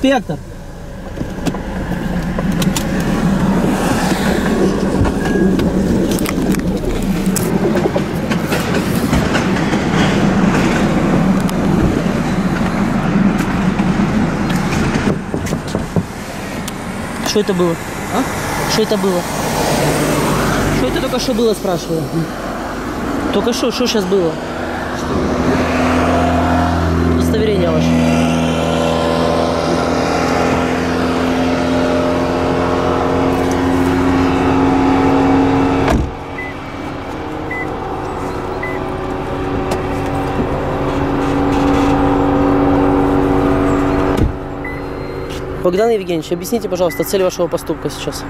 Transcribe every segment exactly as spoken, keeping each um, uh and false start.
Инспектор. Что это было? А? Что это было? Что это только что было, спрашиваю? Только что, что сейчас было? Удостоверение ваше. Богдан Евгеньевич, объясните, пожалуйста, цель вашего поступка сейчас.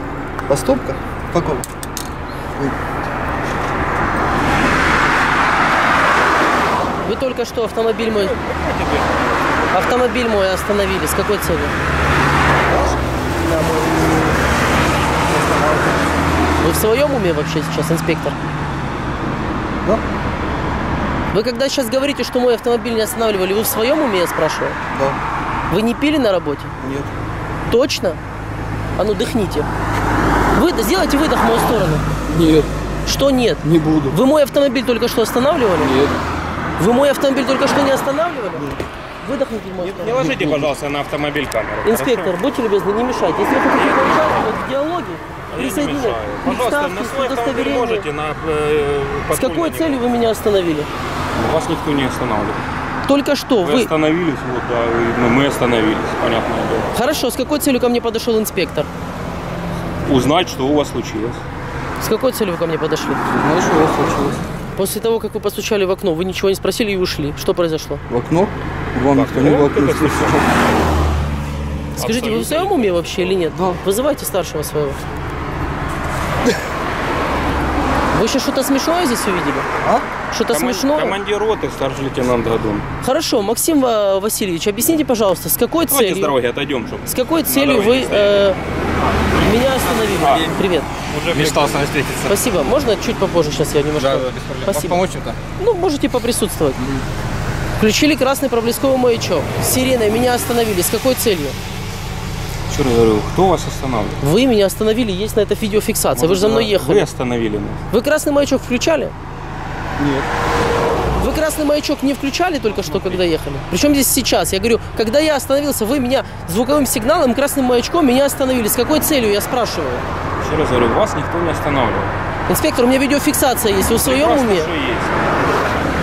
Поступка? Какого? Вы только что автомобиль мой... Автомобиль мой остановили. С какой целью? Вы в своем уме вообще сейчас, инспектор? Да. Вы когда сейчас говорите, что мой автомобиль не останавливали, вы в своем уме, я спрашиваю? Да. Вы не пили на работе? Нет. Точно? А ну, дыхните. Вы сделайте выдох в мою сторону. Нет. Что нет? Не буду. Вы мой автомобиль только что останавливали? Нет. Вы мой автомобиль только что не останавливали? Выдохните, мой автомобиль. Не ложите, пожалуйста, на автомобиль камеру. Инспектор, хорошо? Будьте любезны, не мешайте. Если вы хотите поучаствовать в диалоге, присоединяйтесь. Пожалуйста, на свой автомобиль можете. На, э, с какой целью вы меня остановили? Вас никто не останавливает. Только что вы... Вы остановились, вот, да, мы остановились, понятно. Хорошо, с какой целью ко мне подошел инспектор? Узнать, что у вас случилось. С какой целью вы ко мне подошли? Узнать, что у вас случилось. После того, как вы постучали в окно, вы ничего не спросили и ушли. Что произошло? В окно? Вам никто не говорил. Скажите, вы в своем уме вообще или нет? Да. Вызывайте старшего своего. Вы сейчас что-то смешное здесь увидели? А? Что-то Коман... смешное? Командир роты, старший лейтенант Годун. Хорошо, Максим Васильевич, объясните, пожалуйста, с какой Давайте целью... Давайте с дороги отойдем, чтобы... С какой целью вы э... меня остановили? А, привет. Уже мечтал с вами встретиться. Спасибо. Можно чуть попозже сейчас я немножко... Да, да, без проблем. Спасибо. Помочь чем-то? Ну, можете поприсутствовать. Mm. Включили красный проблесковый маячок. Сирена, меня остановили. С какой целью? Чё я говорю, кто вас останавливает? Вы меня остановили, есть на это видеофиксация. Может, вы же за мной ехали. Вы остановили нас. Вы красный маячок включали? Нет. Вы красный маячок не включали только что, когда ехали? Причем здесь сейчас? Я говорю, когда я остановился, вы меня звуковым сигналом, красным маячком меня остановили. С какой целью, я спрашиваю? Еще раз говорю, вас никто не останавливает. Инспектор, у меня видеофиксация есть. Вы в своем уме? Есть.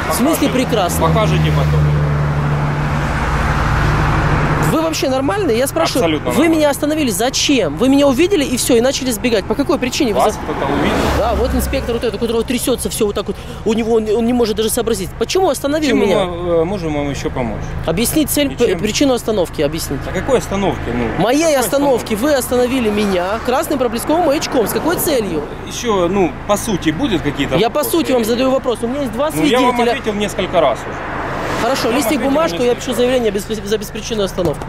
В смысле прекрасно? Покажите потом. Вы вообще нормальные? Я спрашиваю, абсолютно вы нормально. Меня остановили, зачем? Вы меня увидели и все, и начали сбегать. По какой причине? Вас за... кто-то увидел? Да, вот инспектор вот этот, у которого трясется все вот так вот, у него он, он не может даже сообразить. Почему остановили Чем меня? Мы можем вам еще помочь. Объяснить цель, Ничем. причину остановки, объяснить. А какой остановки? Ну, Моей какой остановки остановки? Вы остановили меня красным проблесковым маячком. С какой целью? Еще, ну, по сути, будет какие-то... Я вопросы? по сути вам задаю вопрос. У меня есть два ну, свидетеля. Я вам ответил несколько раз уже. Хорошо, я листик бумажку, я пишу заявление за беспричинную остановку.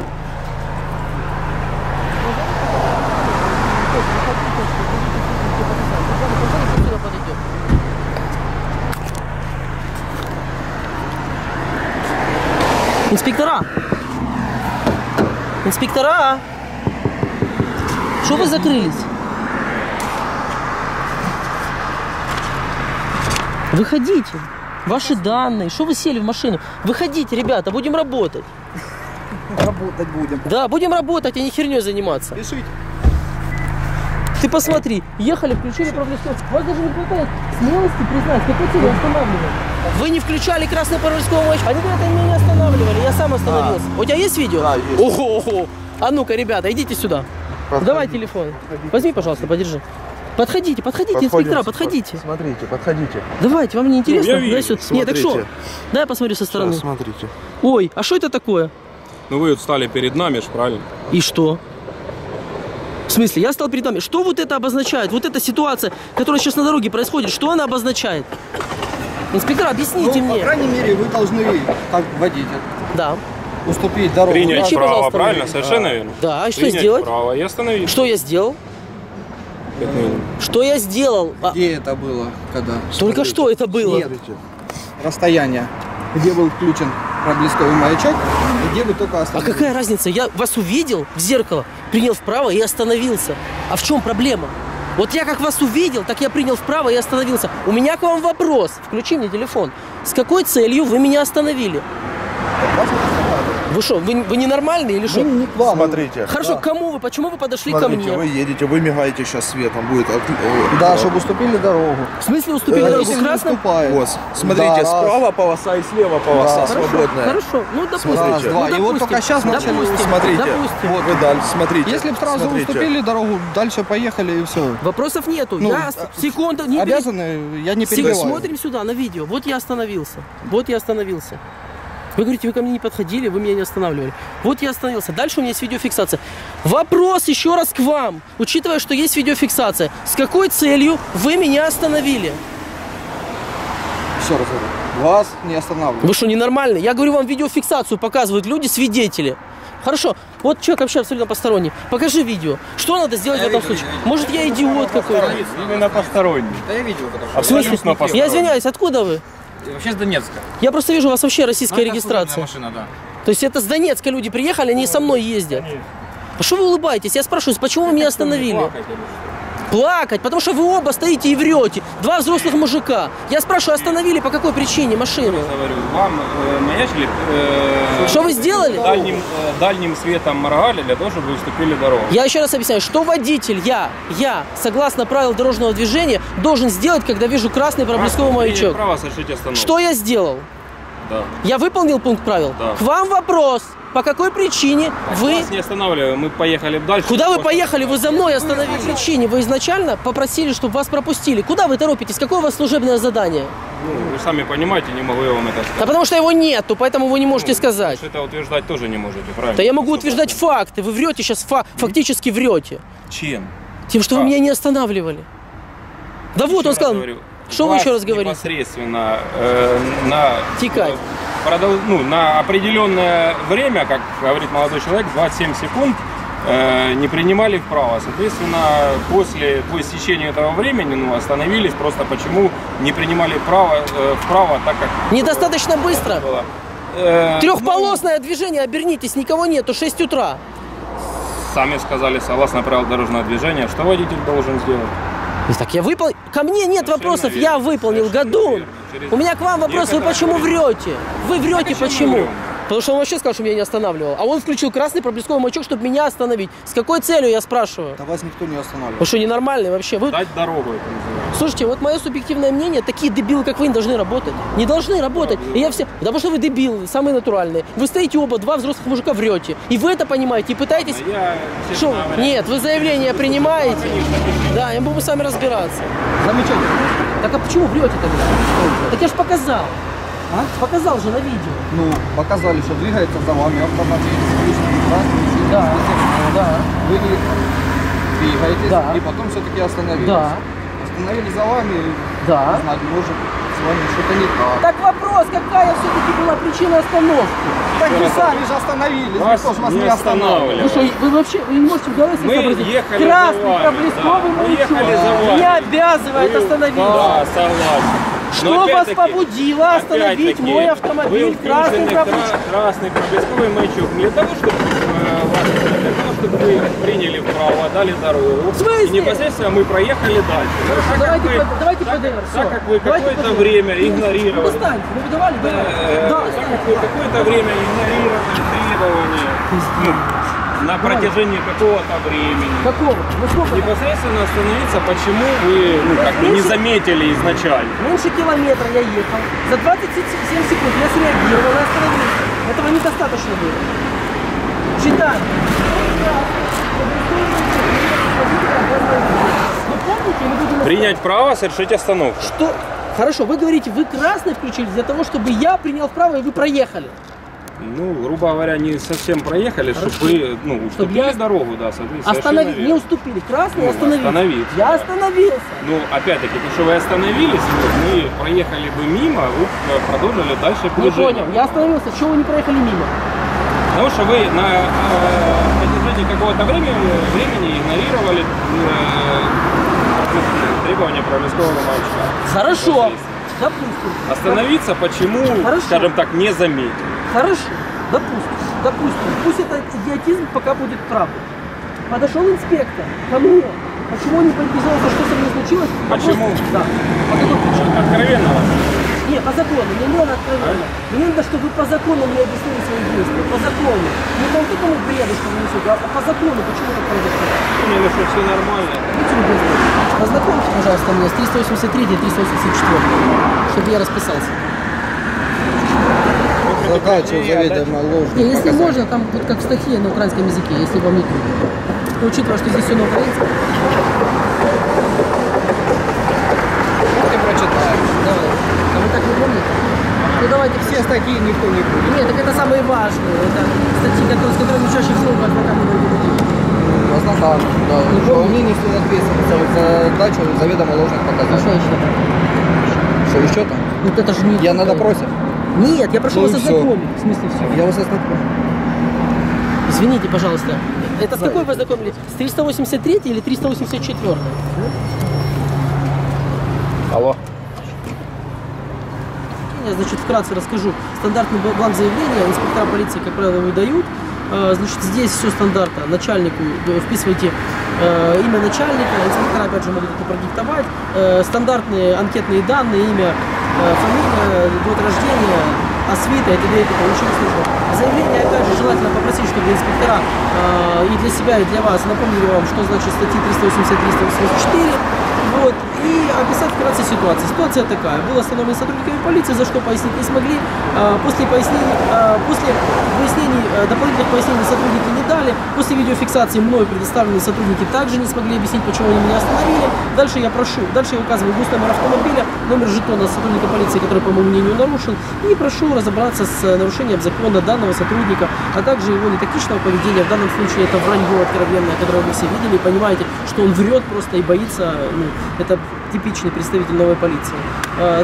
Инспектора! Инспектора! Что вы закрылись? Выходите! Ваши данные. Что вы сели в машину? Выходите, ребята, будем работать. Работать будем. Да, будем работать, а не херней заниматься. Пишите. Ты посмотри, ехали, включили проблесковый. Вас даже не хватает смелости признать, какой цель останавливали. Вы не включали красный проблесковый маячок. Они говорят, они меня не останавливали, я сам остановился. А. У тебя есть видео? Да, есть. Ого, ого. А ну-ка, ребята, идите сюда. Подходите. Давай телефон. Подходите. Возьми, пожалуйста, подержи. Подходите, подходите, инспектора, подходите. Смотрите, подходите. Давайте, вам не интересно? Я вижу. Нет, так что? Да, я посмотрю со стороны. Сейчас, смотрите. Ой, а что это такое? Ну вы вот стали перед нами, правильно? И что? В смысле, я стал перед нами. Что вот это обозначает? Вот эта ситуация, которая сейчас на дороге происходит, что она обозначает? Инспектор, объясните ну, мне. По крайней мере, вы должны как водитель. Да. Уступить дорогу. Принять Включи, право, правильно? Мне. Совершенно да. верно. Да, а что Принять сделать? Право и остановить. Что я сделал? Что я сделал? Где а... это было? Когда? Только Смотрите. что это было? Нет. Расстояние. Где был включен проблесковый маячок, едут только остановились. А какая разница? Я вас увидел в зеркало, принял вправо и остановился. А в чем проблема? Вот я как вас увидел, так я принял вправо и остановился. У меня к вам вопрос. Включи мне телефон. С какой целью вы меня остановили? Вы что, вы, вы ненормальные или что? Ну, не к вам. Смотрите. Хорошо, да. К кому вы? Почему вы подошли Смотрите, ко мне? Вы едете, вы мигаете сейчас светом, будет. От... Да, да, чтобы уступили дорогу. В смысле уступили да, дорогу? Красным? Вот. Смотрите, да, справа раз. полоса и слева полоса да. свободная. Хорошо, хорошо. Ну, допустим. Раз, ну, допустим. И вот только сейчас начали. Смотрите, допустим. вот вы дальше. Смотрите. Если бы сразу Смотрите. уступили дорогу, дальше поехали и все. Вопросов нету. Ну, я а... секунду не обязаны, я не перебиваю. Смотрим сюда на видео. Вот я остановился. Вот я остановился. Вы говорите, вы ко мне не подходили, вы меня не останавливали. Вот я остановился. Дальше у меня есть видеофиксация. Вопрос еще раз к вам. Учитывая, что есть видеофиксация, с какой целью вы меня остановили? Еще раз говорю. Вас не останавливают. Вы что, ненормальный? Я говорю, вам видеофиксацию показывают люди, свидетели. Хорошо. Вот человек вообще абсолютно посторонний. Покажи видео. Что надо сделать я в этом видел, случае? Видел. Может, я идиот какой-то? Именно посторонний. Да я видел, потому что... Я, я извиняюсь, откуда вы? Вообще с Донецка. Я просто вижу, у вас вообще российская ну, регистрация. Машина, да. То есть это с Донецка люди приехали, они ну, со мной ездят. Конечно. А что вы улыбаетесь? Я спрашиваю, почему вы меня остановили? Плакать, Плакать, потому что вы оба стоите и врете. Два взрослых мужика. Я спрашиваю, остановили по какой причине машину? Вам э, маячили... Э, что вы сделали? Дальним, э, дальним светом моргали для того, чтобы вы уступили дорогу. Я еще раз объясняю, что водитель, я, я, согласно правил дорожного движения, должен сделать, когда вижу красный проблесковый маячок. Что я сделал? Да. Я выполнил пункт правил? Да. К вам вопрос. По какой причине а вы... Вас не останавливаю, мы поехали дальше. Куда вы поехали? Вы за мной остановились. По причине вы изначально попросили, чтобы вас пропустили. Куда вы торопитесь? Какое у вас служебное задание? Ну, вы сами понимаете, не могу я вам это сказать. Да потому что его нету, поэтому вы не можете ну, сказать. Это утверждать тоже не можете, правильно? Да я могу утверждать факты. Вы врете сейчас, фа фактически врете. Чем? Тем, что а. вы меня не останавливали. Да еще вот он сказал... Говорю. Что вы еще раз говорите? Непосредственно э, на, Текать. Э, ну, на определенное время, как говорит молодой человек, двадцать семь секунд э, не принимали вправо. Соответственно, после, по истечению этого времени ну, остановились. Просто почему не принимали вправо, э, вправо так как... Недостаточно быстро? Было. Э, Трехполосное ну, движение, обернитесь, никого нету, шесть утра. Сами сказали, согласно правилам дорожного движения, что водитель должен сделать. Так я выполнил. Ко мне нет Совершенно вопросов, верно. я выполнил году. Через... У меня к вам вопрос, я вы почему говорю. врете? Вы врете я почему? Потому что он вообще сказал, что меня не останавливал. А он включил красный проблесковый маячок, чтобы меня остановить. С какой целью, я спрашиваю? Да вас никто не останавливает. Вы что, ненормальный вообще? Вы... Дать дорогу, это называется. Слушайте, вот мое субъективное мнение, такие дебилы, как вы, не должны работать. Не должны работать. Да, и я все... Потому что вы дебилы, самые натуральные. Вы стоите оба, два взрослых мужика врете. И вы это понимаете, и пытаетесь... Я... Что? Говоря, Нет, вы заявление принимаете. Конечно. Да, и мы будем сами разбираться. Замечательно. Так а почему врете тогда? Так я же показал. А? Показал же на видео. Ну, показали, что двигается за вами автомобиль, включенный красный, синий, да. да. Вы двигаетесь, да. и потом все-таки остановились. Да. Остановились за вами, да. не знаю, может, с вами что-то не так. Так вопрос, какая все-таки была причина остановки? Так вы сами же остановились, вас никто же вас не останавливал. Вы что, вы вообще вы не можете в голове себе обратить? Красный проблесковый маячок не обязывает остановиться. Да, согласен. Что вас побудило остановить мой автомобиль красный проблесковый маячок? Не для того, чтобы вы приняли вправо, дали дорогу. И непосредственно мы проехали дальше. Давайте ПДР. Так как вы какое-то время игнорировали. Встаньте, вы давали ПДР? Да. Так как вы какое-то время игнорировали требования. На протяжении какого-то времени. Какого? Ну, Непосредственно остановиться, почему вы ну, как меньше, не заметили изначально. Меньше километра я ехал. За двадцать семь секунд я среагировал и остановился. Этого недостаточно было. Читаем. Принять право, совершить остановку. Что? Хорошо, вы говорите, вы красный включили для того, чтобы я принял вправо и вы проехали. Ну, грубо говоря, не совсем проехали, Хорошо. чтобы ну, уступили чтобы я... дорогу, да, соответственно. Останови... Не уступили, красный ну, остановился. остановился. Я да. остановился. Ну, опять-таки, потому что вы остановились, мы проехали бы мимо, вы продолжили дальше движение. Не понял, я остановился, чего вы не проехали мимо? Потому что вы на э, протяжении какого-то времени, времени игнорировали э, требования проблескового маячка. Хорошо. Допустим. Остановиться почему, Хорошо. скажем так, не заметили. Хорошо. Допустим, допустим, пусть этот идиотизм пока будет правдой. Подошел инспектор, ко мне. Почему он не поинтересовался, что со мной случилось? Почему? Просто... Да. А откровенно? Нет, по закону, мне не надо откровенно. А? Мне надо, чтобы вы по закону мне объяснили свои действия. По закону. Не по такому бреду, что вы несете, а по закону, почему так произошло. Мне ну, что все нормально. Познакомьте, пожалуйста, меня с триста восемьдесят третьей и триста восемьдесят четвёртой, чтобы я расписался. Закачиваю заведомо ложно. Если показать. Можно, там будет как в статье на украинском языке, если вам не трудно. Но учитывая, что здесь все на украинском. Ты прочитаешь. Давай. А вы так не помните? Ага. Ну давайте все статьи никто не будет. Нет, так это самые важные. Это статьи, которые, с которыми чаще всего по адвокатам не будет. Возможно, да. Что мне не стоит ответственность за дачу заведомо ложных показаний. Что еще там? Что еще там? Вот это же не... Я надо просить. Нет, я прошу ну вас ознакомить. В смысле все? Я вас ознакомлю. Извините, пожалуйста. Это с какой вы ознакомились? С триста восемьдесят третьей или триста восемьдесят четвёртой? Алло. Я, значит, вкратце расскажу. Стандартный бланк заявления инспектора полиции, как правило, выдают. Значит, здесь все стандартно. Начальнику вписывайте э, имя начальника, инспектор опять же могут это продиктовать. Э, стандартные анкетные данные, имя, э, фамилия, год рождения, освита и т.д. и т.п. Заявление опять же желательно попросить, чтобы инспектора э, и для себя, и для вас напомнили вам, что значит статьи триста восемьдесят, триста восемьдесят четыре. Вот, и описать вкратце ситуацию. Ситуация такая. Был остановлен сотрудниками полиции, за что пояснить не смогли. После пояснений, после выяснений, дополнительных пояснений сотрудники не дали. После видеофиксации мною предоставленные сотрудники также не смогли объяснить, почему они меня остановили. Дальше я прошу, дальше я указываю густ номер автомобиля, номер жетона сотрудника полиции, который, по моему мнению, нарушен. И прошу разобраться с нарушением закона данного сотрудника, а также его нетактичного поведения. В данном случае это вранье откровенное, которое вы все видели. И понимаете, что он врет просто и боится... Ну, это типичный представитель новой полиции.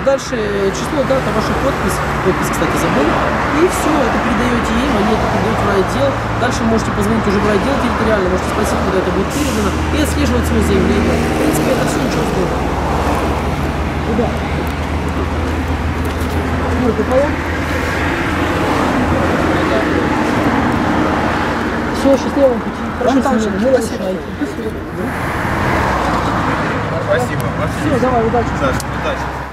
Дальше число, дата, ваша подпись. Подпись, кстати, забыл. И все, это передаете им, они это передают в райотдел. Дальше можете позвонить уже в райотдел территориально, можете спросить, куда это будет передано, и отслеживать свое заявление. В принципе, это все ничего сложного. Куда? Ну, ты понял? Все, счастливого пути. Прошу сегодня, не лошадите. Спасибо. Спасибо. Все, давай, удачи. Саша, удачи.